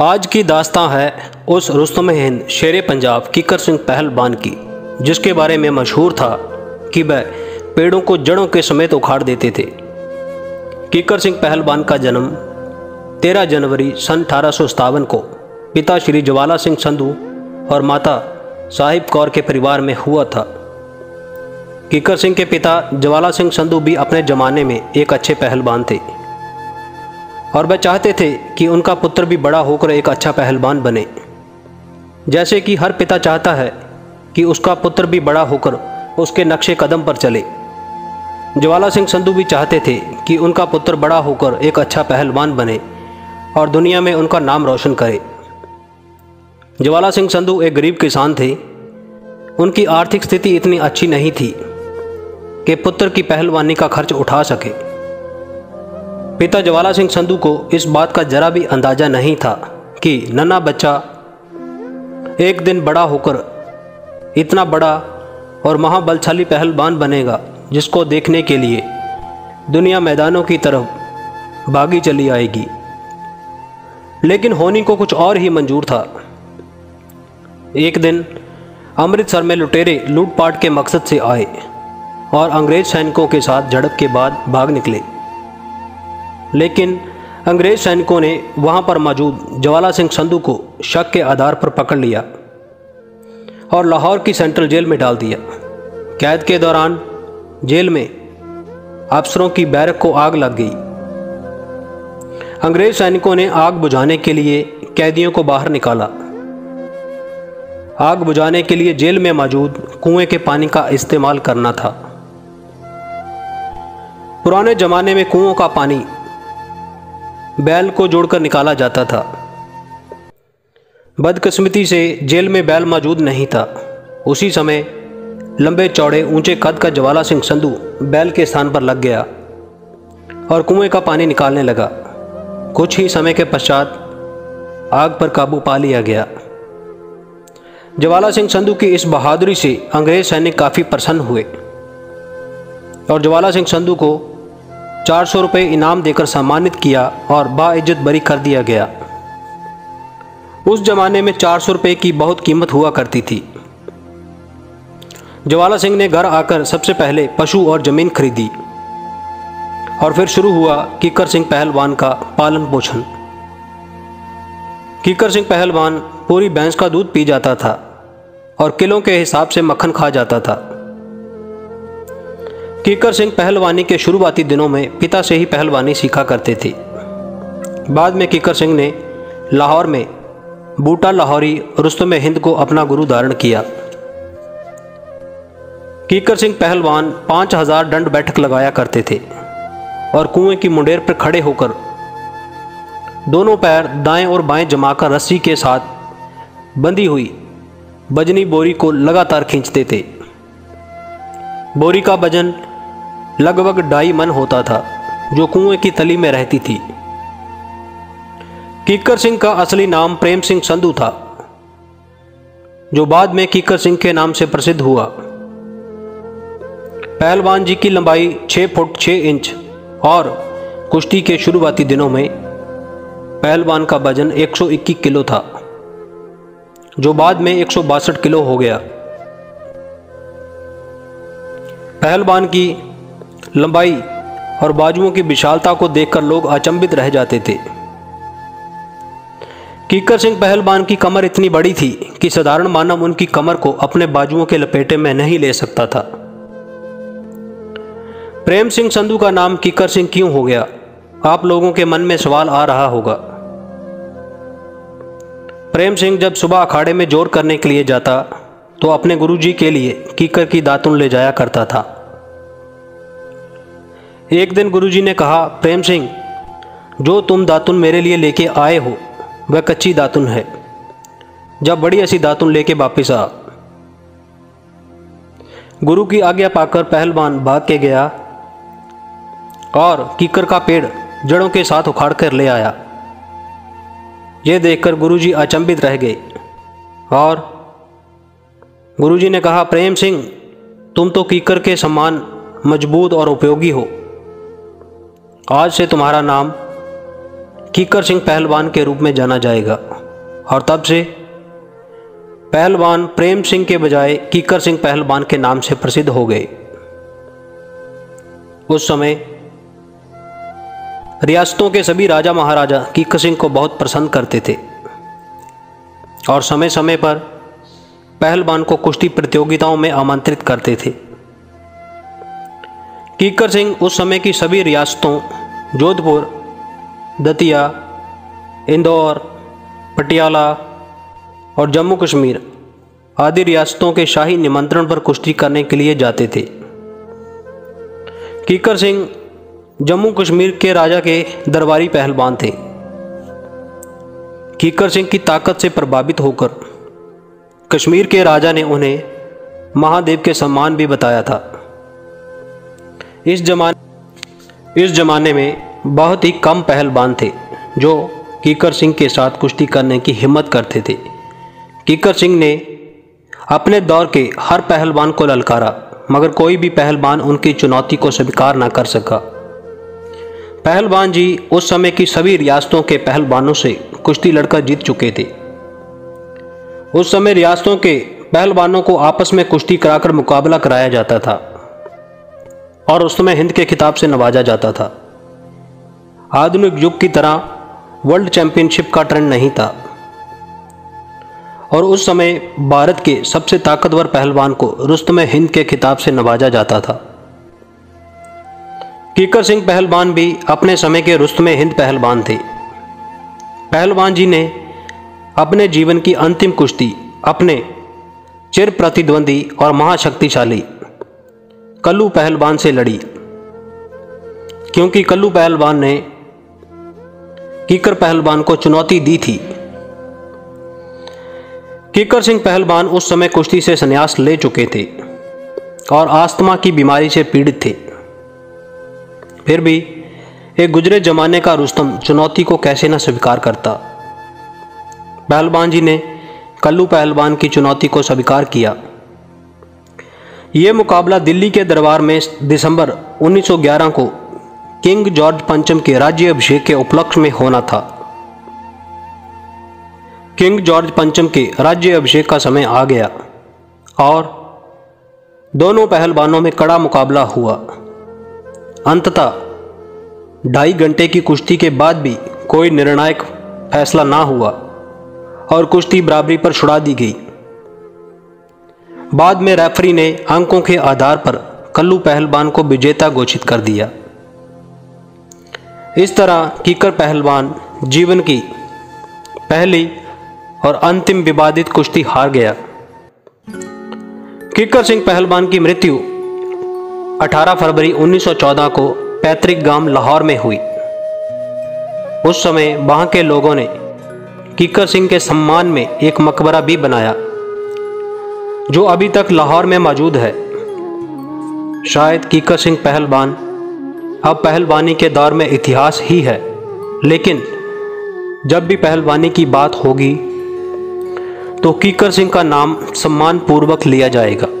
आज की दास्तां है उस रुस्तम हिंद शेर पंजाब कीकर सिंह पहलवान की, जिसके बारे में मशहूर था कि वह पेड़ों को जड़ों के समेत उखाड़ देते थे। कीकर सिंह पहलवान का जन्म 13 जनवरी सन 1857 को पिता श्री ज्वाला सिंह संधू और माता साहिब कौर के परिवार में हुआ था। कीकर सिंह के पिता ज्वाला सिंह संधू भी अपने ज़माने में एक अच्छे पहलवान थे और वह चाहते थे कि उनका पुत्र भी बड़ा होकर एक अच्छा पहलवान बने, जैसे कि हर पिता चाहता है कि उसका पुत्र भी बड़ा होकर उसके नक्शे कदम पर चले। ज्वाला सिंह संधू भी चाहते थे कि उनका पुत्र बड़ा होकर एक अच्छा पहलवान बने और दुनिया में उनका नाम रोशन करे। ज्वाला सिंह संधू एक गरीब किसान थे। उनकी आर्थिक स्थिति इतनी अच्छी नहीं थी कि पुत्र की पहलवानी का खर्च उठा सके। पिता ज्वाला सिंह संधू को इस बात का जरा भी अंदाजा नहीं था कि नन्हा बच्चा एक दिन बड़ा होकर इतना बड़ा और महाबलशाली पहलवान बनेगा, जिसको देखने के लिए दुनिया मैदानों की तरफ भागी चली आएगी। लेकिन होनी को कुछ और ही मंजूर था। एक दिन अमृतसर में लुटेरे लूटपाट के मकसद से आए और अंग्रेज सैनिकों के साथ झड़प के बाद भाग निकले, लेकिन अंग्रेज सैनिकों ने वहां पर मौजूद ज्वाला सिंह संधू को शक के आधार पर पकड़ लिया और लाहौर की सेंट्रल जेल में डाल दिया। कैद के दौरान जेल में अफसरों की बैरक को आग लग गई। अंग्रेज सैनिकों ने आग बुझाने के लिए कैदियों को बाहर निकाला। आग बुझाने के लिए जेल में मौजूद कुएं के पानी का इस्तेमाल करना था। पुराने जमाने में कुओं का पानी बैल को जोड़कर निकाला जाता था। बदकिस्मती से जेल में बैल मौजूद नहीं था। उसी समय लंबे चौड़े ऊंचे कद का ज्वाला सिंह संधू बैल के स्थान पर लग गया और कुएं का पानी निकालने लगा। कुछ ही समय के पश्चात आग पर काबू पा लिया गया। ज्वाला सिंह संधू की इस बहादुरी से अंग्रेज सैनिक काफ़ी प्रसन्न हुए और ज्वाला सिंह संधू को 400 रुपये इनाम देकर सम्मानित किया और बाइज्जत बरी कर दिया गया। उस जमाने में 400 रुपये की बहुत कीमत हुआ करती थी। ज्वाला सिंह ने घर आकर सबसे पहले पशु और जमीन खरीदी और फिर शुरू हुआ कीकर सिंह पहलवान का पालन पोषण। कीकर सिंह पहलवान पूरी भैंस का दूध पी जाता था और किलो के हिसाब से मक्खन खा जाता था। कीकर सिंह पहलवानी के शुरुआती दिनों में पिता से ही पहलवानी सीखा करते थे। बाद में कीकर सिंह ने लाहौर में बूटा लाहौरी रुस्तम हिंद को अपना गुरु धारण किया। कीकर सिंह पहलवान 5000 दंड बैठक लगाया करते थे और कुएं की मुंडेर पर खड़े होकर दोनों पैर दाएं और बाएं जमाकर रस्सी के साथ बंधी हुई बजनी बोरी को लगातार खींचते थे। बोरी का वजन लगभग 2.5 मन होता था, जो कुएं की तली में रहती थी। कीकर सिंह का असली नाम प्रेम सिंह संधू था, जो बाद में कीकर सिंह के नाम से प्रसिद्ध हुआ। पहलवान जी की लंबाई 6 फुट 6 इंच और कुश्ती के शुरुआती दिनों में पहलवान का वजन 121 किलो था, जो बाद में 162 किलो हो गया। पहलवान की लंबाई और बाजुओं की विशालता को देखकर लोग अचंभित रह जाते थे। कीकर सिंह पहलवान की कमर इतनी बड़ी थी कि साधारण मानव उनकी कमर को अपने बाजुओं के लपेटे में नहीं ले सकता था। प्रेम सिंह संधू का नाम कीकर सिंह क्यों हो गया, आप लोगों के मन में सवाल आ रहा होगा। प्रेम सिंह जब सुबह अखाड़े में जोर करने के लिए जाता तो अपने गुरुजी के लिए कीकर की दातुन ले जाया करता था। एक दिन गुरुजी ने कहा, प्रेम सिंह, जो तुम दातुन मेरे लिए लेके आए हो वह कच्ची दातुन है, जब बड़ी ऐसी दातुन लेके वापस आ। गुरु की आज्ञा पाकर पहलवान भाग के गया और कीकर का पेड़ जड़ों के साथ उखाड़ कर ले आया। यह देखकर गुरुजी अचंभित रह गए और गुरुजी ने कहा, प्रेम सिंह, तुम तो कीकर के समान मजबूत और उपयोगी हो। आज से तुम्हारा नाम कीकर सिंह पहलवान के रूप में जाना जाएगा। और तब से पहलवान प्रेम सिंह के बजाय कीकर सिंह पहलवान के नाम से प्रसिद्ध हो गए। उस समय रियासतों के सभी राजा महाराजा कीकर सिंह को बहुत पसंद करते थे और समय समय पर पहलवान को कुश्ती प्रतियोगिताओं में आमंत्रित करते थे। कीकर सिंह उस समय की सभी रियासतों जोधपुर, दतिया, इंदौर, पटियाला और जम्मू कश्मीर आदि रियासतों के शाही निमंत्रण पर कुश्ती करने के लिए जाते थे। कीकर सिंह जम्मू कश्मीर के राजा के दरबारी पहलवान थे। कीकर सिंह की ताकत से प्रभावित होकर कश्मीर के राजा ने उन्हें महादेव के सम्मान भी बताया था। इस जमाने में बहुत ही कम पहलवान थे जो कीकर सिंह के साथ कुश्ती करने की हिम्मत करते थे। कीकर सिंह ने अपने दौर के हर पहलवान को ललकारा, मगर कोई भी पहलवान उनकी चुनौती को स्वीकार ना कर सका। पहलवान जी उस समय की सभी रियासतों के पहलवानों से कुश्ती लड़कर जीत चुके थे। उस समय रियासतों के पहलवानों को आपस में कुश्ती कराकर मुकाबला कराया जाता था और उस समय हिंद के खिताब से नवाजा जाता था। आधुनिक युग की तरह वर्ल्ड चैंपियनशिप का ट्रेंड नहीं था और उस समय भारत के सबसे ताकतवर पहलवान को रुस्तम हिंद के खिताब से नवाजा जाता था। कीकर सिंह पहलवान भी अपने समय के रुस्तम हिंद पहलवान थे। पहलवान जी ने अपने जीवन की अंतिम कुश्ती अपने चिर प्रतिद्वंदी और महाशक्तिशाली कल्लू पहलवान से लड़ी, क्योंकि कल्लू पहलवान ने कीकर पहलवान को चुनौती दी थी। कीकर सिंह पहलवान उस समय कुश्ती से संन्यास ले चुके थे और आस्थमा की बीमारी से पीड़ित थे। फिर भी एक गुजरे जमाने का रुस्तम चुनौती को कैसे न स्वीकार करता। पहलवान जी ने कल्लू पहलवान की चुनौती को स्वीकार किया। ये मुकाबला दिल्ली के दरबार में दिसंबर 1911 को किंग जॉर्ज पंचम के राज्य अभिषेक के उपलक्ष्य में होना था। किंग जॉर्ज पंचम के राज्य अभिषेक का समय आ गया और दोनों पहलवानों में कड़ा मुकाबला हुआ। अंततः 2.5 घंटे की कुश्ती के बाद भी कोई निर्णायक फैसला ना हुआ और कुश्ती बराबरी पर छुड़ा दी गई। बाद में रेफरी ने अंकों के आधार पर कल्लू पहलवान को विजेता घोषित कर दिया। इस तरह कीकर पहलवान जीवन की पहली और अंतिम विवादित कुश्ती हार गया। कीकर सिंह पहलवान की मृत्यु 18 फरवरी 1914 को पैतृक गांव लाहौर में हुई। उस समय वहां के लोगों ने कीकर सिंह के सम्मान में एक मकबरा भी बनाया जो अभी तक लाहौर में मौजूद है। शायद कीकर सिंह पहलवान अब पहलवानी के दौर में इतिहास ही है, लेकिन जब भी पहलवानी की बात होगी तो कीकर सिंह का नाम सम्मान पूर्वक लिया जाएगा।